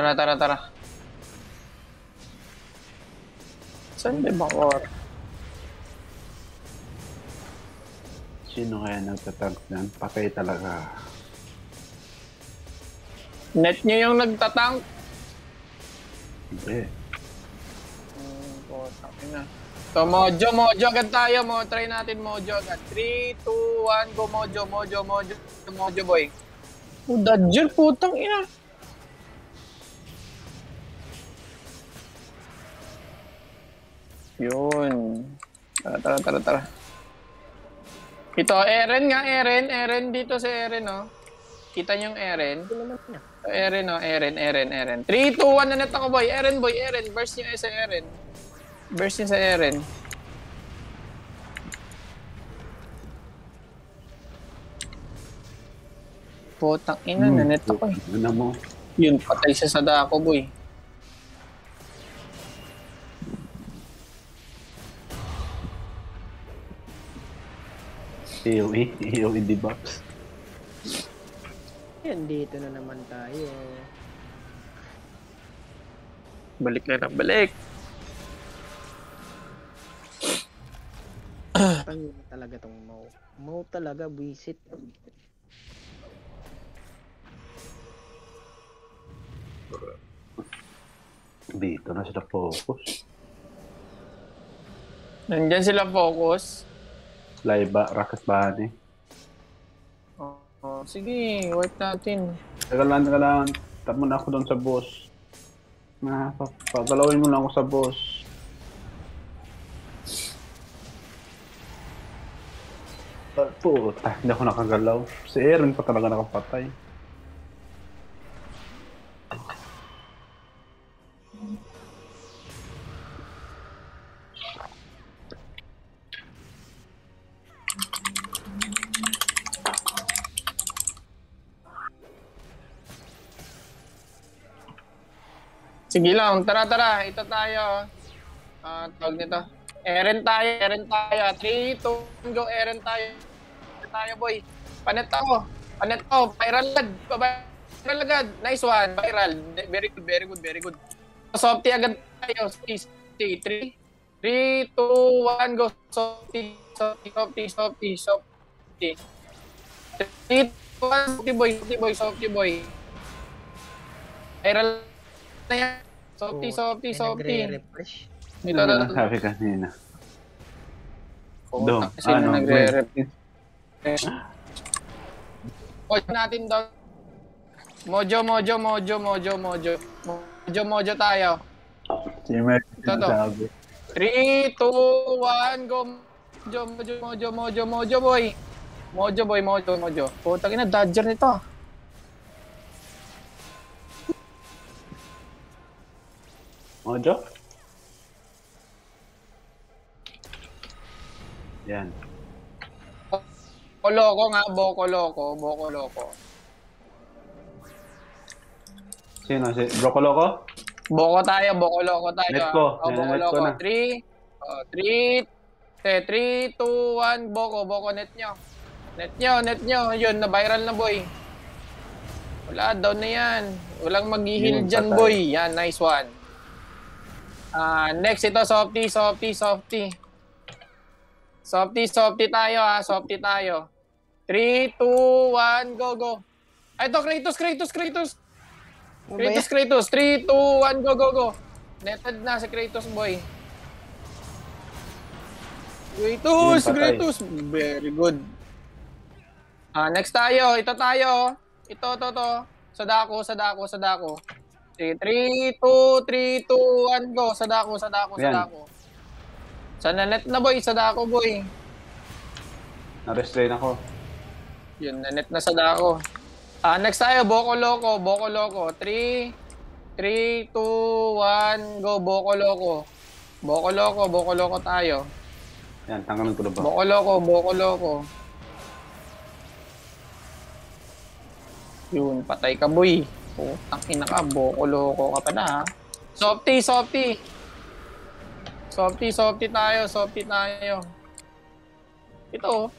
Tara. Saan ba ibang or? Sino kaya nagtatag na? Patay talaga. Net nyo yung nagtatang? Hindi. Na. So mojo agad tayo. Try natin mojo agad. 3, 2, 1, go mojo boy. Dodger, putang ina. Yun. Tara. Ito, Eren dito si Eren, oh. Kita nyo yung Eren. Eren. 3, 2, 1 na net ako, boy. Eren. Burst nyo sa Eren. Putang ina, na net ako, eh. Yun, patay siya sa Sadako, boy. AOE di box. Yan, dito na naman tayo. Balik. Tangin talaga tong Mau. Mau talaga, buisit. Dito na sila focus. Nandyan sila focus. Laiba, rakas bahan eh. Sige, wipe natin. Tagalan. Tap mo na ako doon sa boss. Pagalawin mo na ako sa boss. Puta, hindi ako nakagalaw. Si Eren pa talaga nakapatay. Sige lang, tara, ito tayo. Tawag nito. Eren tayo. 3, 2, 1, go, Eren tayo. Boy. Panet ako. Viral agad. Nice one, viral. Very good. Softy agad tayo. 3, 2, 1, go. Softy. 3, 2, 1, softy boy. Viral na yan. Softy. Dito na. Sabi kanina. Doon. Sino nagre-refresh? Mojo natin doon. Mojo tayo. Ito to. 3, 2, 1, go. Mojo boy. Mojo. Putang ina, dodger nito. Mojo? Yan. Boko loko. Sino? Si Boko loko? Boko loko tayo. Net ko. Boko loko. 3, 2, 1, Boko. Net nyo. Yun, na-viral na, boy. Wala, down na yan. Walang mag-heal dyan, boy. Yan, nice one. Next ito, softy tayo. 3, 2, 1, go. Ito, Kratos. 3, 2, 1, go. Netted na si Kratos, boy. Kratos. Very good. Next tayo, ito tayo. Sadako. 3, 2, 1, go. Sadako. Sa nanet na, boy. Sadako, boy. Na-restrain ako. Yun, nanet na Sadako. Next tayo, Boko Loko. 3, 2, 1, go. Boko Loko tayo. Yan, tanggalin ko na ba? Boko Loko. Yun, patay ka, boy. Putang ina ka, Boko Loko ka pa na, ha? Softy tayo. Ito,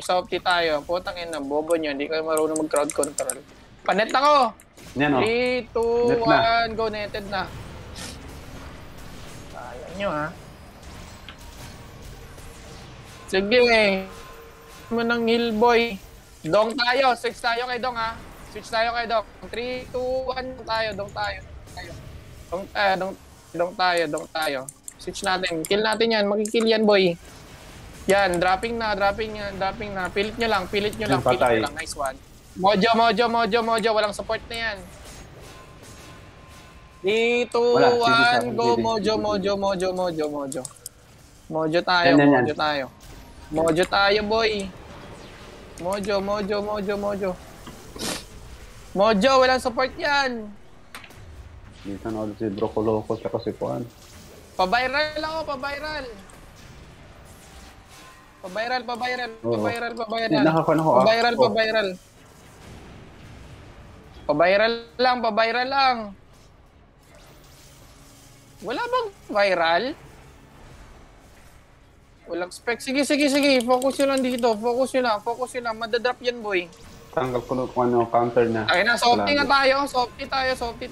Softy tayo. Putang ina, bobo nyo. Hindi kayo marunong mag-crowd control. Panet ako! Yan o. 3, 2, 1, go! Netted na. Kaya nyo ha. Sige eh. Mo ng heal boy. Dong tayo. Switch tayo kay Dong ha. Switch tayo kay Dong. 3, 2, 1 tayo. Dong tayo. Dong tayo. Switch natin. Kill natin yan. Makikill yan boy. Yan, dropping na. Pilit nyo lang. Nice one. Mojo. Walang support na yan. 3, 2, 1, go. Mojo. Mojo tayo. Mojo tayo, boy. Mojo. Mojo, walang support yan. Dito na ulit si Brocolocos at si Puan. Pa-viral ako. Paviral. Paviral. Paviral lang. Wala bang viral? Walang spec. Sige. Focus nyo lang dito. Madadrop yan, boy. Tanggal ko ano, counter na. Ayun na, softy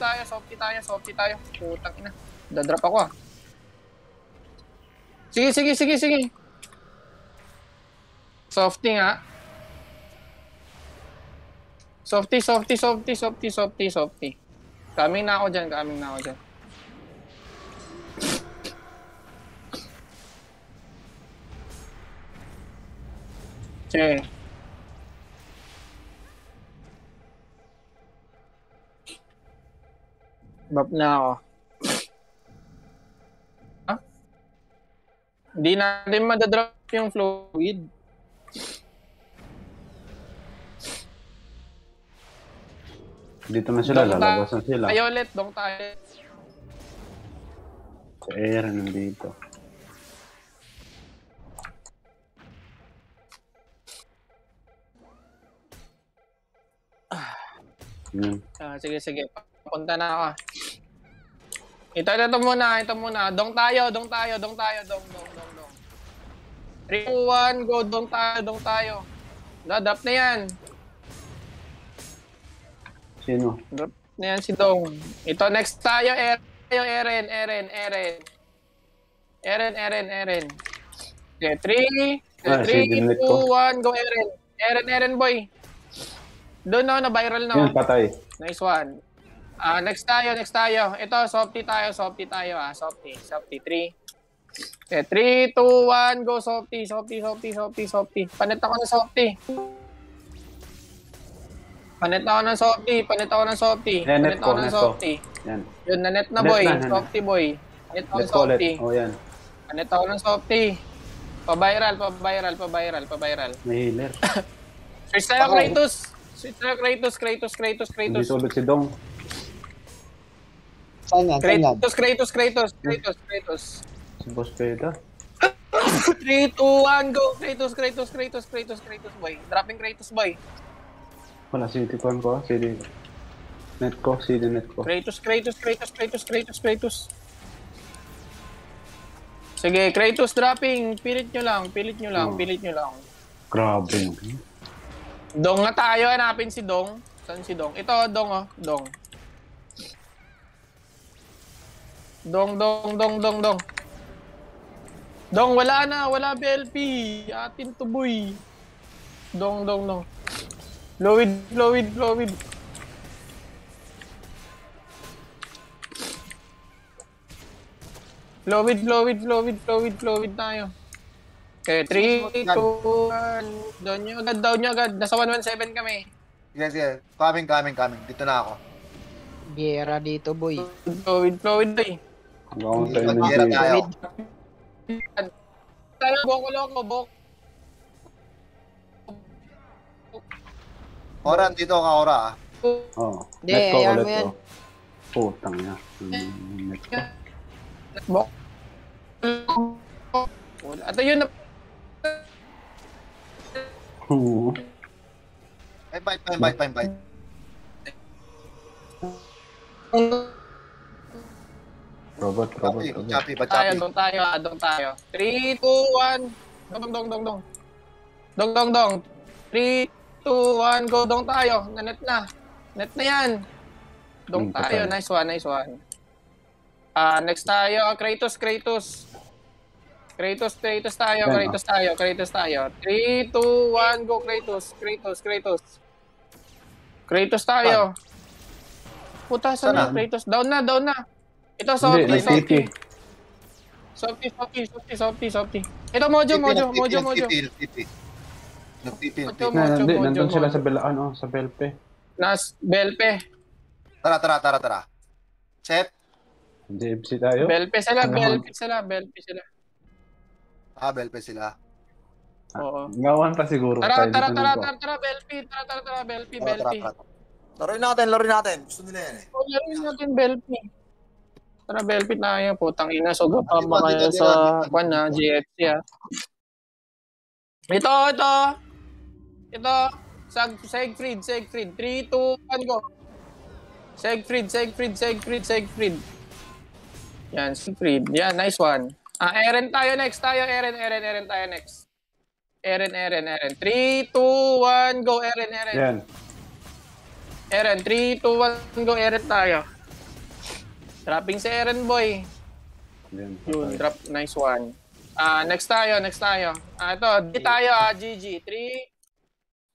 tayo. Putang ina. Dadrop ako ah. Sige. Softy nga. Kaming na ako dyan. Okay. Bap na ako. Huh? Hindi natin madadrop yung fluid. Dito na sila, lalabasan sila. Ayaw ulit, dong tayo. Sa Eren nandito. Sige. Papunta na ako. Ito muna. Dong tayo. 3, 2, 1, go. Dong tayo. Drop na yan. Sino? Drop na yan si Dong. Ito, next tayo, Eren. Okay, 3, 2, 1, go Eren. Eren, boy. Doon na, na-viral na. Yan, patay. Nice one. Next tayo. Ito, softy tayo. 3, 2, 1, go softy. Panet ako ng softy. Yun, na-net na boy. Softy boy. Panet ako ng softy. Pa-viral. May healer. Switch tayo, Kratos. Dito ulit si Dong. Kratos. Si Boss Peta. 3, 2, 1, go. Kratos, boy. Dropping Kratos, boy. Wala, CD net ko. Kratos. Sige, Kratos dropping. Pilit nyo lang. Grabe. Dong na tayo, hanapin si Dong. Saan si Dong? Ito, Dong. Dong. Dong, wala na. Wala BLP. Atin to, boy. Dong. Blowid. Blowid tayo. Okay, 3, 2, 1. Down nyo agad. Nasa 117 kami. Yes. Coming. Dito na ako. Gera dito, boy. Blowid, boy. Gera tayo. Boko loko. Oran, dito ka, Ora. Oo. Net ko ulit ko. Putang na. Net ko. Bok. Ato yun na. Oo. Bite. Robot. Bacapi. Dong tayo. 3, 2, 1. Dong. 3, 2, 1, go. Dong tayo. Nanet na. Net na yan. Dunk tayo. Nice one, nice one. Next tayo. Kratos tayo. 3, 2, 1, go Kratos. Kratos tayo. Puta, sana Kratos. Down na. Ito, softy. Ito, mojo. Nagtitil. Nandun sila sa belaan, sa belpe. Tara. Set. DFC tayo. Belpe sila. Ah, belpe sila. Oo. Ngawan pa siguro. Tara, belpe. Laruin natin. Gusto nila yan eh. Laruin natin, belpe. Tara, belpe na yan po. Putang ina, so gapa ba kayo sa kwan na, GFC ah. Ito. Siegfried. 3, 2, 1, go. Siegfried. Yan, Siegfried. Yan, nice one. Eren tayo next. Eren tayo next. Eren. 3, 2, 1, go. Eren. Yan. Eren, 3, 2, 1, go. Eren tayo. Trapping si Eren, boy. Yan. Yun, trap. Nice one. Next tayo. Ito, D tayo, GG. 3.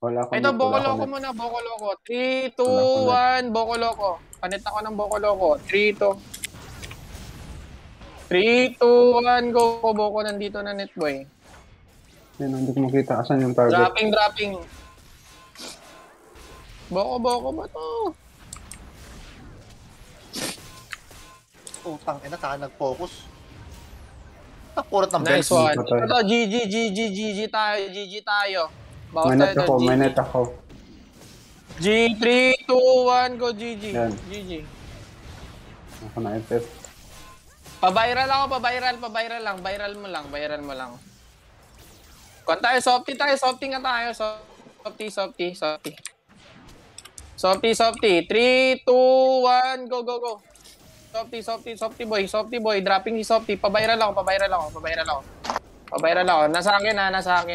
Ito, Bokoloko muna. 3, 2, 1, Bokoloko. Panit ako ng Bokoloko. 3, 2, 1, go. Boko nandito na netboy. Hindi ko makita. Asan yung target? Dropping. Boko ba to? Utang, saan nag-focus? Nakurat ng best. Nice one. Ito, GG tayo. May net ako. G, 3, 2, 1, go GG. Yan. GG. Ako na FF. Paviral lang. Viral mo lang. Kung tayo, softy nga tayo. Softy. 3, 2, 1, go. Softy boy. Dropping ni softy. Paviral ako. Nasa akin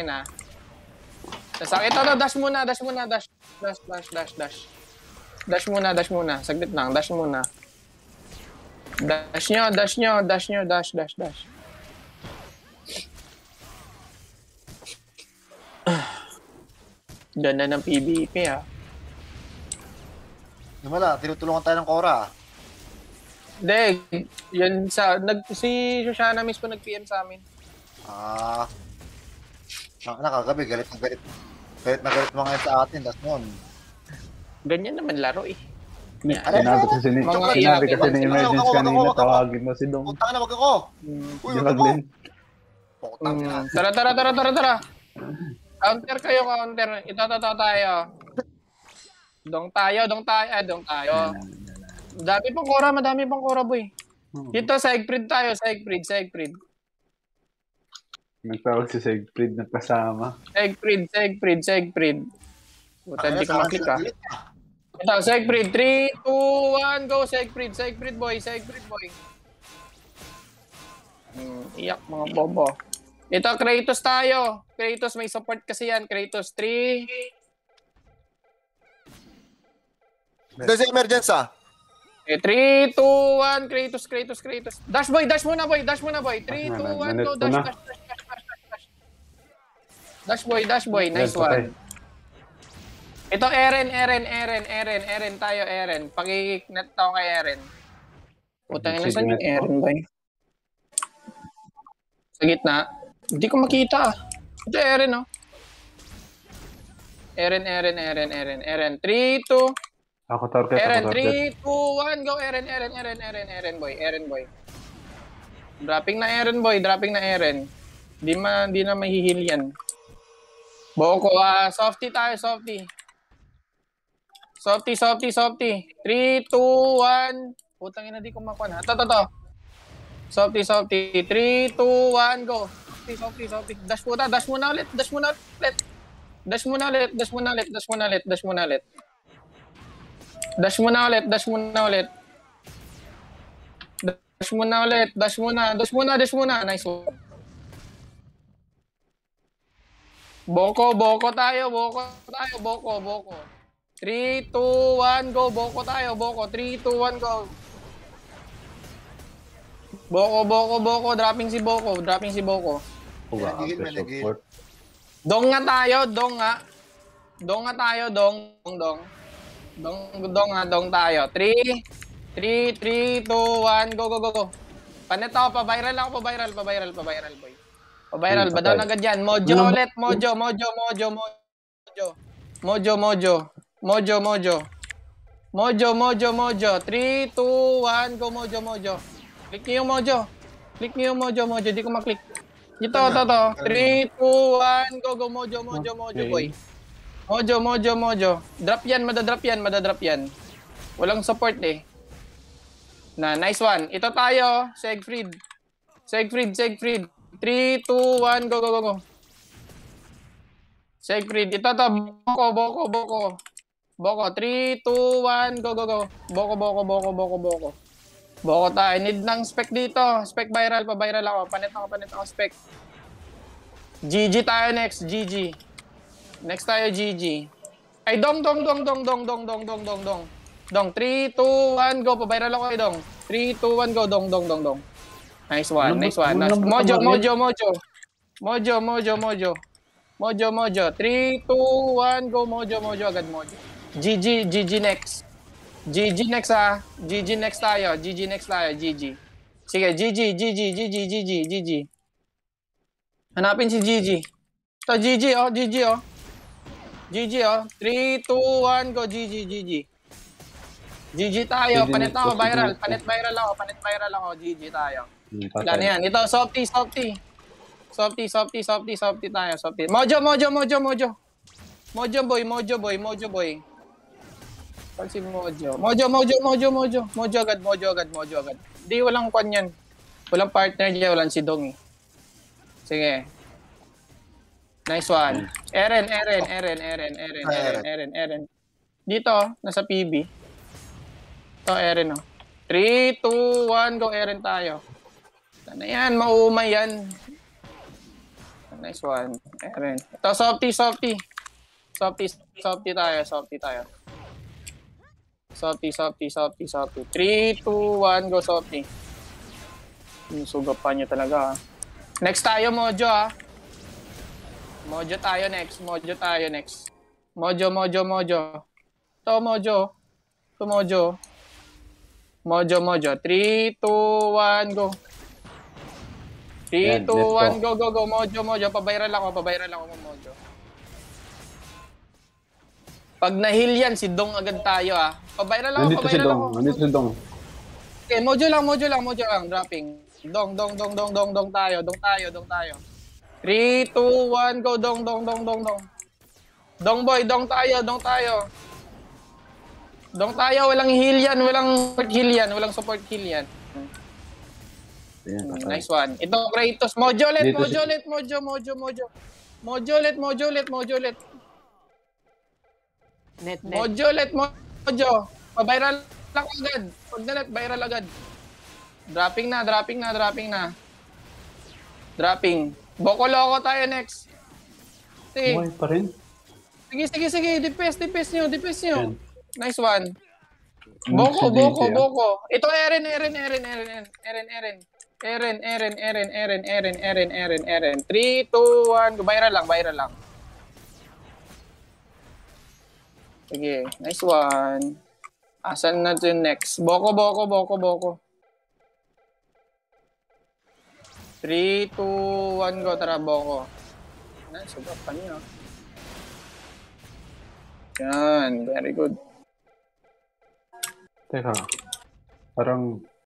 na. Dash muna. Dash. Dash muna. Saglit lang, dash muna. Dash nyo. Ganda ng PvP ha. Namala, tinutulungan tayo ng Cora. Hindi, yan sa... si Shoshana mismo nag-PM sa amin. Nakagabi, galit. Galit mga sa atin, that's noon. Ganyan naman laro eh. Sinabi kasi ni emergency kanina, tawagin mo si Dong. Punta na, wag ako! Tara! Counter kayo. Itatataw tayo. Dong tayo. Madami pang Cora, boy. Dito, Siegfried tayo. Nagtawag si Siegfried na kasama. Siegfried. Buta, hindi ko maklik ah. Ito, Siegfried. 3, 2, 1, go Siegfried. Siegfried boy. Iyak mga bobo. Ito, Kratos tayo. Kratos, may support kasi yan. Kratos, 3. There's an emergency ah. 3, 2, 1, Kratos. Dash muna boy. 3, 2, 1, go. Dash. Dash boy, nice one. Ito, Eren tayo. Pag-i-net tayo kay Eren. Putang ina, saan yung Eren, boy? Sa gitna. Hindi ko makita. Ito, Eren, oh. Eren. 3, 2. Ako target. Eren, 3, 2, 1, go. Eren, boy. Dropping na Eren. Di na mahihil yan. Boko, softy tayo. Softy. 3, 2, 1. Putang ina, di ko makuha na. Ito. Softy. 3, 2, 1, go. Softy. Dash muna ulit. Nice one. Boko tayo. 3, 2, 1, go! Boko tayo, Boko! 3, 2, 1, go! Boko, Boko, Boko! Dropping si Boko! Dropping si Boko! Dong nga tayo! Dong nga! Dong nga tayo! Dong! Dong! Dong! Dong nga! Dong tayo! 3, 2, 1, go! Go! Go! Go! Panet ako! Pa-viral ako! Pa-viral! Pa-viral! Pa-viral, boy! Pa-viral! Badaw na agad yan! Mojo ulit! Mojo! Mojo! Mojo! Mojo! Mojo! Mojo! Mojo, Mojo. Mojo, Mojo, Mojo. 3, 2, 1, go Mojo, Mojo. Click niyo yung Mojo. Click niyo yung Mojo, Mojo. Di ko maklik. Ito, ito, ito. 3, 2, 1, go, go Mojo, Mojo, Mojo, boy. Mojo, Mojo, Mojo. Drop yan, madadrop yan, madadrop yan. Walang support eh. Na, nice one. Ito tayo, Siegfried. Siegfried, Siegfried. 3, 2, 1, go, go, go, go. Siegfried, ito, ito. Boko, Boko, Boko. Boko, 3, 2, 1, go, go, go. Boko, Boko, Boko, Boko, Boko. Boko tayo. Need ng spec dito. Spec viral pa. Viral ako. Panit ako spec. GG tayo next. GG. Next tayo GG. Ay, dong, dong, dong, dong, dong, dong, dong, dong, dong, dong. Dong, 3, 2, 1, go. Pa-viral ako ay dong. 3, 2, 1, go. Dong, dong, dong, dong. Nice one, nice one. Mojo, Mojo, Mojo. Mojo, Mojo, Mojo. Mojo, Mojo. 3, 2, 1, go. Mojo, Mojo. Agad Mojo. GG, GG next. GG next ah. GG next tayo. GG next tayo. GG. Sige, GG, GG, GG, GG, GG. Hanapin si GG. Ito, GG oh, GG oh. GG oh. 3, 2, 1, go. GG, GG. GG tayo. Panet ako, viral. Panet viral ako. Panet viral ako. GG tayo. Wala na yan. Ito, softy, softy. Softy, softy, softy, softy tayo. Softy. Mojo, Mojo, Mojo, Mojo. Mojo, boy. Mojo, boy. Mojo, boy. Si Mojo. Mojo, Mojo, Mojo, Mojo. Mojo agad, Mojo agad, Mojo agad. Hindi, walang kwan yan. Walang partner niya, walang si Dong. Sige. Nice one. Eren, Eren, Eren, Eren, Eren, Eren, Eren, Eren. Dito, nasa PB. Ito, Eren, oh. 3, 2, 1, go Eren tayo. Ano yan, maumay yan. Nice one, Eren. Ito, softy, softy. Softy, softy tayo, softy tayo. Softy, softy, softy, softy. 3, 2, 1, go softy. Sugap pa nyo talaga ha. Next tayo, Mojo ha. Mojo tayo next. Mojo tayo next. Mojo, Mojo, Mojo. Ito, Mojo. Ito, Mojo. Mojo, Mojo. 3, 2, 1, go. 3, 2, 1, go, go, go. Mojo, Mojo. Pabayral ako, pabayral ako mo, Mojo. Pag na-heal yan, si Dong agad tayo ah. Pabayral ako, pabayral ako. Nandito si Dong. Okay, Mojo lang, Mojo lang, Mojo lang. Dropping. Dong, Dong, Dong, Dong, Dong, Dong tayo. Dong tayo, Dong tayo. 3, 2, 1, go. Dong, Dong, Dong, Dong, Dong. Dong boy, Dong tayo, Dong tayo. Dong tayo, walang heal yan. Walang support heal yan. Walang support heal yan. Nice one. Ito, Kratos. Mojo ulit, Mojo ulit, Mojo, Mojo, Mojo. Mojo ulit, Mojo ulit, Mojo ulit. Net, net. Mojo ulit, Mojo. Pa-viral lang agad. Pag nalit, viral agad. Dropping na, dropping na, dropping na. Dropping. Boko loko tayo next. Sige. Uy, pa rin. Sige, sige, sige. Dipes, dipes nyo, dipes nyo. Nice one. Boko, Boko, Boko. Ito, Eren, Eren, Eren, Eren, Eren, Eren. Eren, Eren, Eren, Eren, Eren, Eren, Eren, Eren. 3, 2, 1. Viral lang, viral lang. Sige, nice one. Asan na ito yung next? Boko, Boko, Boko, Boko. 3, 2, 1, go. Tara, Boko. Yan, subap pa niyo. Yan, very good. Teka, parang...